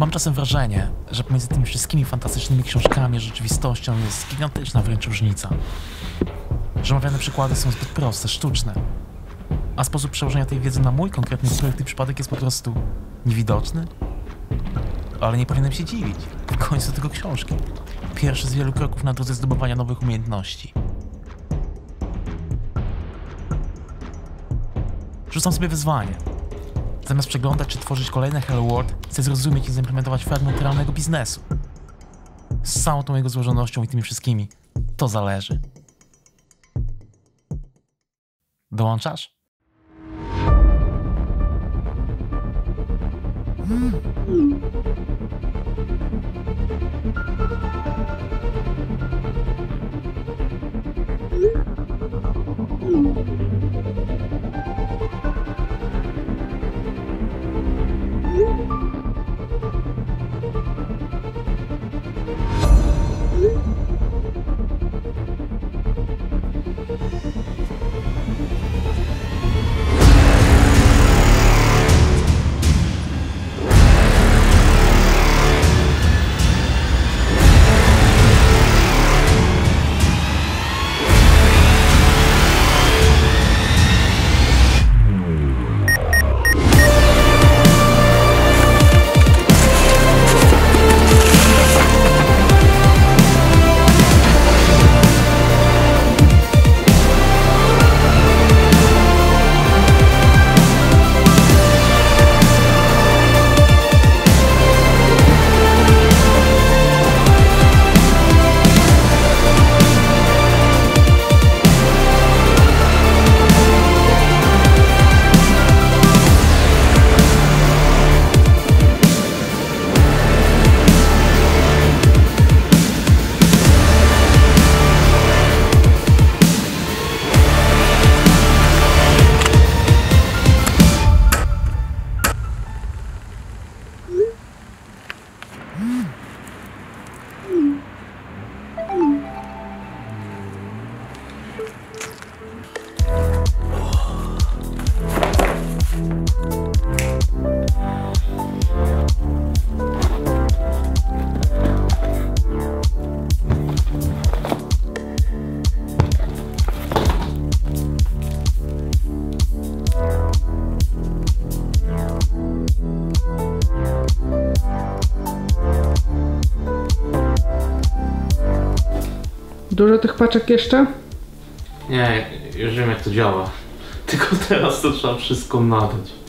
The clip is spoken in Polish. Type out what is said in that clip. Mam czasem wrażenie, że pomiędzy tymi wszystkimi fantastycznymi książkami a rzeczywistością jest gigantyczna wręcz różnica. Że omawiane przykłady są zbyt proste, sztuczne, a sposób przełożenia tej wiedzy na mój konkretny projekt i przypadek jest po prostu niewidoczny. Ale nie powinienem się dziwić. W końcu tylko książki. Pierwszy z wielu kroków na drodze zdobywania nowych umiejętności. Rzucam sobie wyzwanie. Zamiast przeglądać czy tworzyć kolejne Hello World, chcę zrozumieć i zimplementować fragment realnego biznesu. Z całą tą jego złożonością i tymi wszystkimi. To zależy. Dołączasz? Dużo tych paczek jeszcze? Nie, już wiem jak to działa. Tylko teraz to trzeba wszystko nadać.